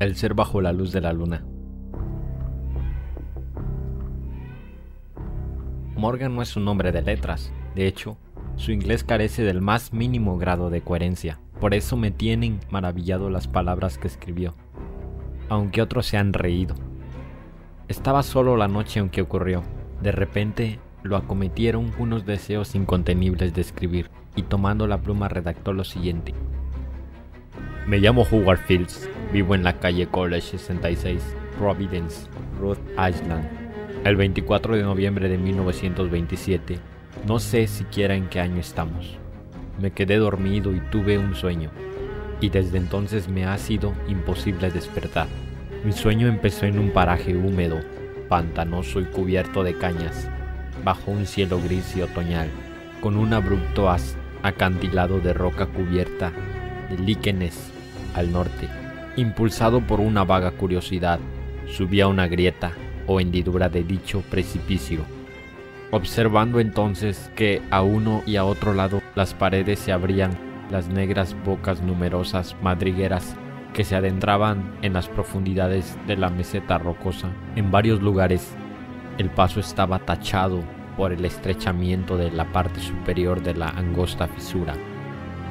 El ser bajo la luz de la luna. Morgan no es un hombre de letras, de hecho, su inglés carece del más mínimo grado de coherencia, por eso me tienen maravillado las palabras que escribió, aunque otros se han reído. Estaba solo la noche en que ocurrió, de repente lo acometieron unos deseos incontenibles de escribir, y tomando la pluma redactó lo siguiente. Me llamo Howard Fields, vivo en la calle College 66, Providence, Rhode Island, el 24 de noviembre de 1927, no sé siquiera en qué año estamos. Me quedé dormido y tuve un sueño, y desde entonces me ha sido imposible despertar. Mi sueño empezó en un paraje húmedo, pantanoso y cubierto de cañas, bajo un cielo gris y otoñal, con un abrupto acantilado de roca cubierta de líquenes al norte. Impulsado por una vaga curiosidad, subí a una grieta o hendidura de dicho precipicio, observando entonces que a uno y a otro lado las paredes se abrían las negras bocas numerosas madrigueras que se adentraban en las profundidades de la meseta rocosa. En varios lugares el paso estaba tachado por el estrechamiento de la parte superior de la angosta fisura.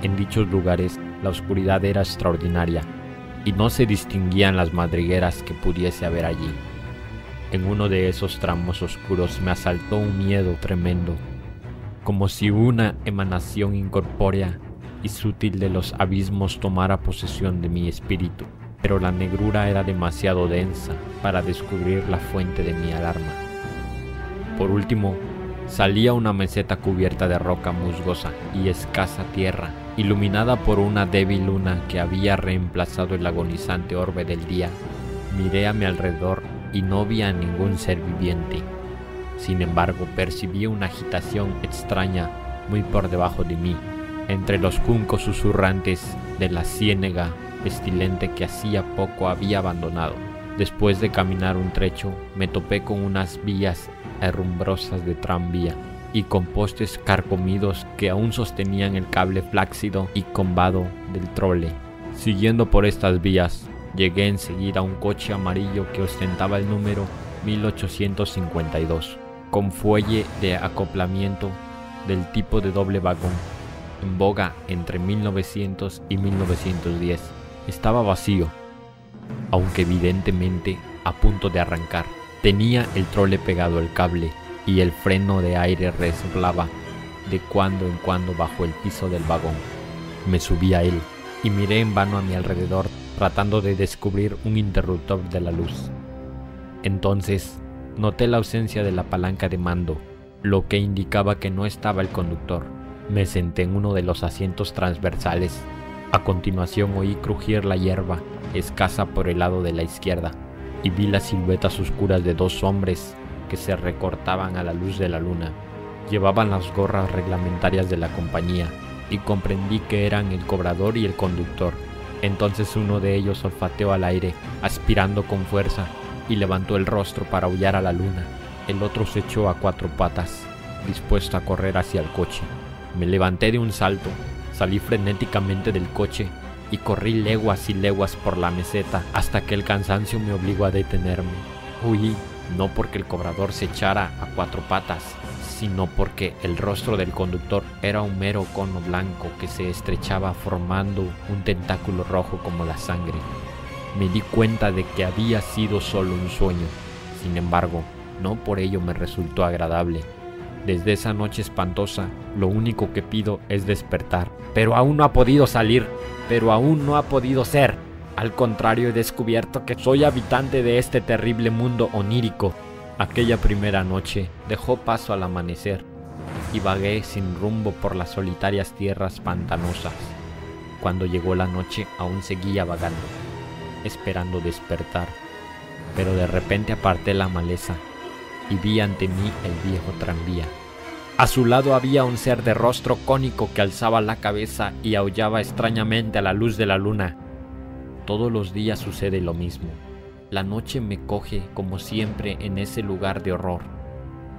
En dichos lugares la oscuridad era extraordinaria y no se distinguían las madrigueras que pudiese haber allí. En uno de esos tramos oscuros me asaltó un miedo tremendo, como si una emanación incorpórea y sutil de los abismos tomara posesión de mi espíritu, pero la negrura era demasiado densa para descubrir la fuente de mi alarma. Por último, salí a una meseta cubierta de roca musgosa y escasa tierra, iluminada por una débil luna que había reemplazado el agonizante orbe del día. Miré a mi alrededor y no vi a ningún ser viviente. Sin embargo, percibí una agitación extraña muy por debajo de mí, entre los juncos susurrantes de la ciénega pestilente que hacía poco había abandonado. Después de caminar un trecho, me topé con unas vías herrumbrosas de tranvía y con postes carcomidos que aún sostenían el cable flácido y combado del trole. Siguiendo por estas vías, llegué enseguida a un coche amarillo que ostentaba el número 1852, con fuelle de acoplamiento del tipo de doble vagón, en boga entre 1900 y 1910. Estaba vacío, aunque evidentemente a punto de arrancar. Tenía el trole pegado al cable y el freno de aire resoplaba de cuando en cuando bajo el piso del vagón. Me subí a él y miré en vano a mi alrededor, tratando de descubrir un interruptor de la luz. Entonces noté la ausencia de la palanca de mando, lo que indicaba que no estaba el conductor. Me senté en uno de los asientos transversales. A continuación oí crujir la hierba escasa por el lado de la izquierda y vi las siluetas oscuras de dos hombres que se recortaban a la luz de la luna. Llevaban las gorras reglamentarias de la compañía y comprendí que eran el cobrador y el conductor. Entonces uno de ellos olfateó al aire, aspirando con fuerza, y levantó el rostro para aullar a la luna. El otro se echó a cuatro patas, dispuesto a correr hacia el coche. Me levanté de un salto, salí frenéticamente del coche y corrí leguas y leguas por la meseta hasta que el cansancio me obligó a detenerme. Huí, no porque el cobrador se echara a cuatro patas, sino porque el rostro del conductor era un mero cono blanco que se estrechaba formando un tentáculo rojo como la sangre. Me di cuenta de que había sido solo un sueño, sin embargo, no por ello me resultó agradable. Desde esa noche espantosa, lo único que pido es despertar, pero aún no ha podido salir, pero aún no ha podido ser. Al contrario, he descubierto que soy habitante de este terrible mundo onírico. Aquella primera noche dejó paso al amanecer y vagué sin rumbo por las solitarias tierras pantanosas. Cuando llegó la noche aún seguía vagando, esperando despertar, pero de repente aparté la maleza y vi ante mí el viejo tranvía. A su lado había un ser de rostro cónico que alzaba la cabeza y aullaba extrañamente a la luz de la luna. Todos los días sucede lo mismo. La noche me coge como siempre en ese lugar de horror.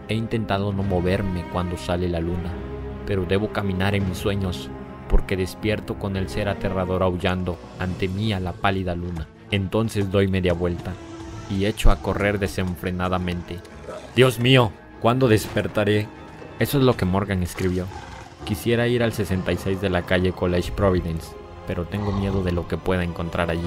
He intentado no moverme cuando sale la luna, pero debo caminar en mis sueños porque despierto con el ser aterrador aullando ante mí a la pálida luna. Entonces doy media vuelta y echo a correr desenfrenadamente. ¡Dios mío! ¿Cuándo despertaré? Eso es lo que Morgan escribió. Quisiera ir al 66 de la calle College Providence, pero tengo miedo de lo que pueda encontrar allí.